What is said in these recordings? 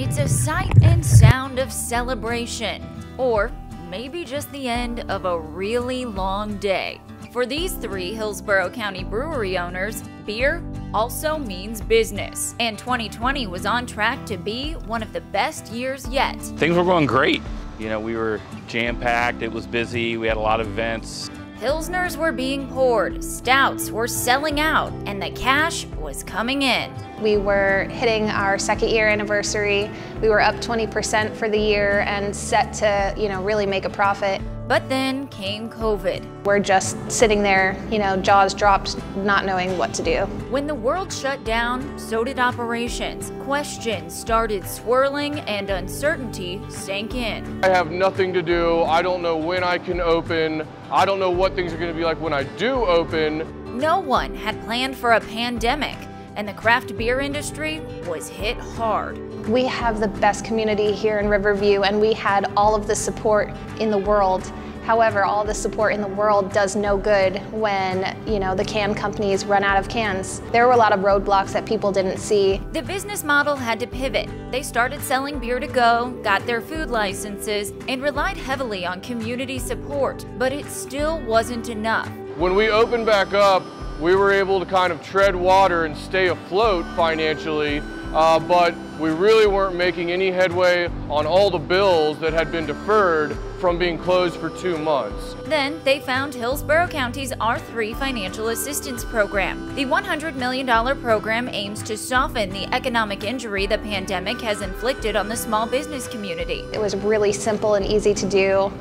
It's a sight and sound of celebration, or maybe just the end of a really long day. For these three Hillsborough County brewery owners, beer also means business, and 2020 was on track to be one of the best years yet. Things were going great. You know, we were jam-packed, it was busy, we had a lot of events. Pilsners were being poured, stouts were selling out, and the cash was coming in. We were hitting our second year anniversary. We were up 20% for the year and set to, really make a profit. But then came COVID. We're just sitting there, jaws dropped, not knowing what to do. When the world shut down, so did operations. Questions started swirling and uncertainty sank in. I have nothing to do. I don't know when I can open. I don't know what things are going to be like when I do open. No one had planned for a pandemic, and the craft beer industry was hit hard. We have the best community here in Riverview, and we had all of the support in the world. However, all the support in the world does no good when, the can companies run out of cans. There were a lot of roadblocks that people didn't see. The business model had to pivot. They started selling beer to go, got their food licenses, and relied heavily on community support, but it still wasn't enough. When we opened back up, we were able to kind of tread water and stay afloat financially, but we really weren't making any headway on all the bills that had been deferred from being closed for 2 months. Then they found Hillsborough County's R3 financial assistance program. The $100 million program aims to soften the economic injury the pandemic has inflicted on the small business community. It was really simple and easy to do.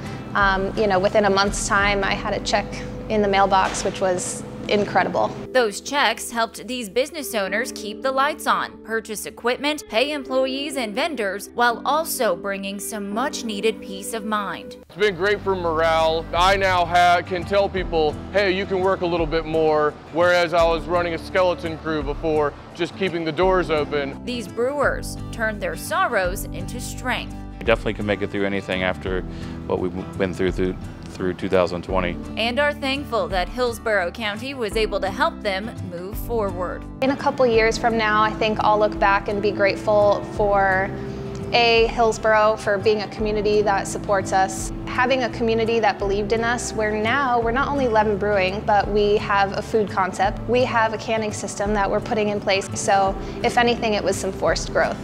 Within a month's time, I had a check in the mailbox, which was incredible. Those checks helped these business owners keep the lights on, purchase equipment, pay employees and vendors, while also bringing some much needed peace of mind. It's been great for morale. I now can tell people, hey, you can work a little bit more, whereas I was running a skeleton crew before, just keeping the doors open. These brewers turned their sorrows into strength. We definitely can make it through anything after what we've been through 2020. And are thankful that Hillsborough County was able to help them move forward. In a couple years from now, I think I'll look back and be grateful for Hillsborough for being a community that supports us, having a community that believed in us, where now we're not only Levin Brewing, but we have a food concept. We have a canning system that we're putting in place. So if anything, it was some forced growth.